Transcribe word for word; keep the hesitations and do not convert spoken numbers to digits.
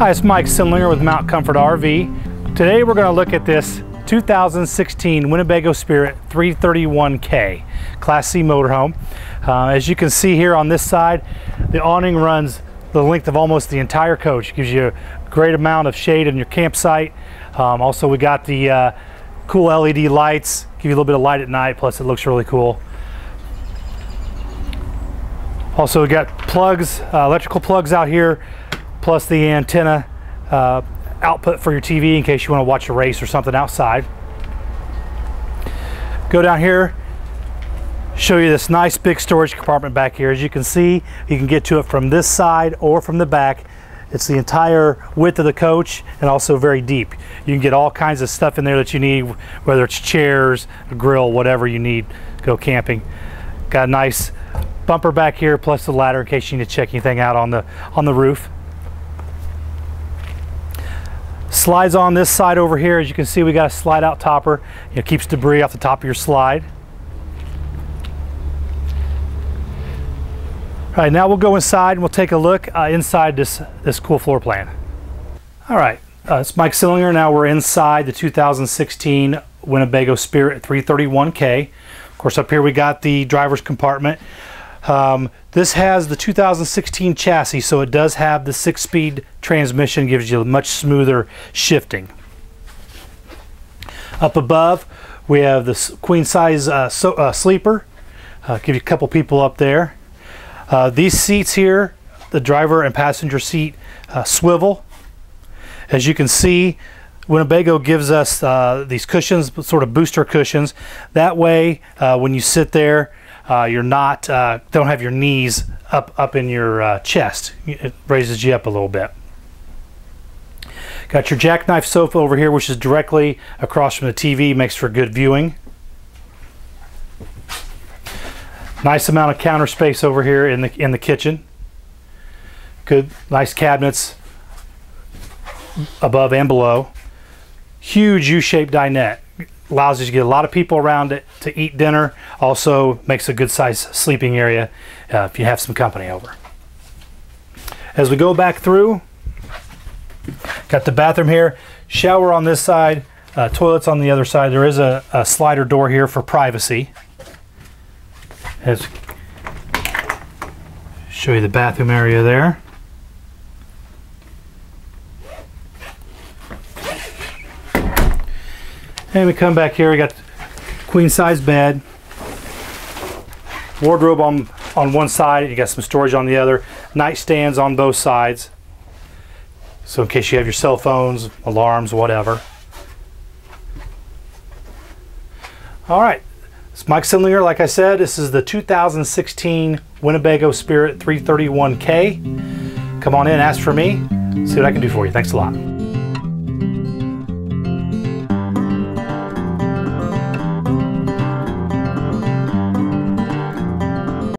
Hi, it's Mike Sindlinger with Mount Comfort R V. Today we're going to look at this two thousand sixteen Winnebago Spirit three thirty-one K Class C motorhome. Uh, as you can see here on this side, the awning runs the length of almost the entire coach. It gives you a great amount of shade in your campsite. Um, also, we got the uh, cool L E D lights, give you a little bit of light at night, plus it looks really cool. Also, we got plugs, uh, electrical plugs out here, plus the antenna uh, output for your T V in case you want to watch a race or something outside. Go down here, show you this nice big storage compartment back here. As you can see, you can get to it from this side or from the back. It's the entire width of the coach and also very deep. You can get all kinds of stuff in there that you need, whether it's chairs, a grill, whatever you need to go camping. Got a nice bumper back here, plus the ladder in case you need to check anything out on the, on the roof. Slides on this side over here. As you can see, we got a slide out topper. It keeps debris off the top of your slide. All right, now we'll go inside and we'll take a look uh, inside this, this cool floor plan. All right, uh, it's Mike Sindlinger. Now we're inside the two thousand sixteen Winnebago Spirit three thirty-one K. Of course, up here we got the driver's compartment. Um, this has the two thousand sixteen chassis, so it does have the six-speed transmission, gives you much smoother shifting. Up above, we have the queen-size uh, so, uh, sleeper. Uh, give you a couple people up there. Uh, these seats here, the driver and passenger seat uh, swivel. As you can see, Winnebago gives us uh, these cushions, sort of booster cushions. That way, uh, when you sit there, Uh, you're not, uh, don't have your knees up, up in your uh, chest. It raises you up a little bit. Got your jackknife sofa over here, which is directly across from the T V, makes for good viewing. Nice amount of counter space over here in the, in the kitchen. Good, nice cabinets above and below. Huge U-shaped dinette. Allows you to get a lot of people around it to eat dinner. Also makes a good sized sleeping area uh, if you have some company over. As we go back through, got the bathroom here, shower on this side, uh, toilets on the other side. There is a, a slider door here for privacy. As show you the bathroom area there. And we come back here, we got queen size bed, wardrobe on, on one side, you got some storage on the other, nightstands on both sides. So in case you have your cell phones, alarms, whatever. All right, it's Mike Sindlinger. Like I said, this is the two thousand sixteen Winnebago Spirit three thirty-one K. Come on in, ask for me, see what I can do for you. Thanks a lot.